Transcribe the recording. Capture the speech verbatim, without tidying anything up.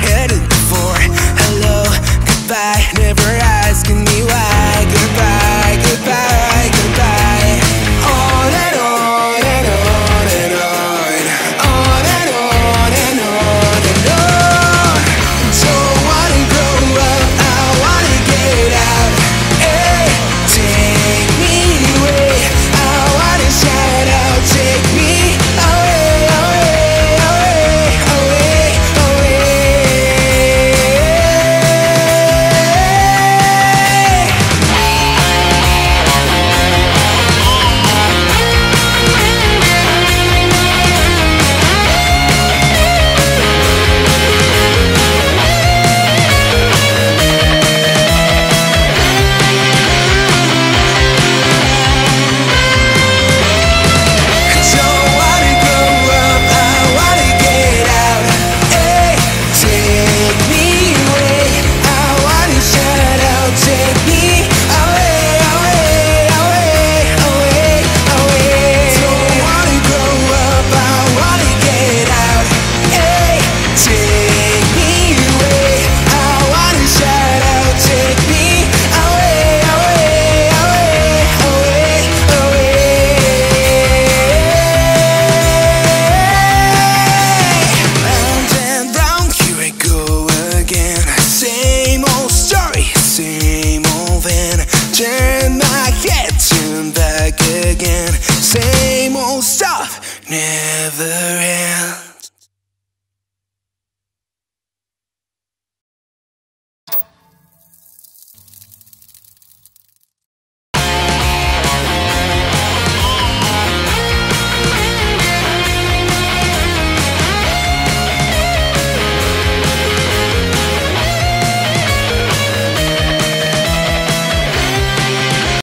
head.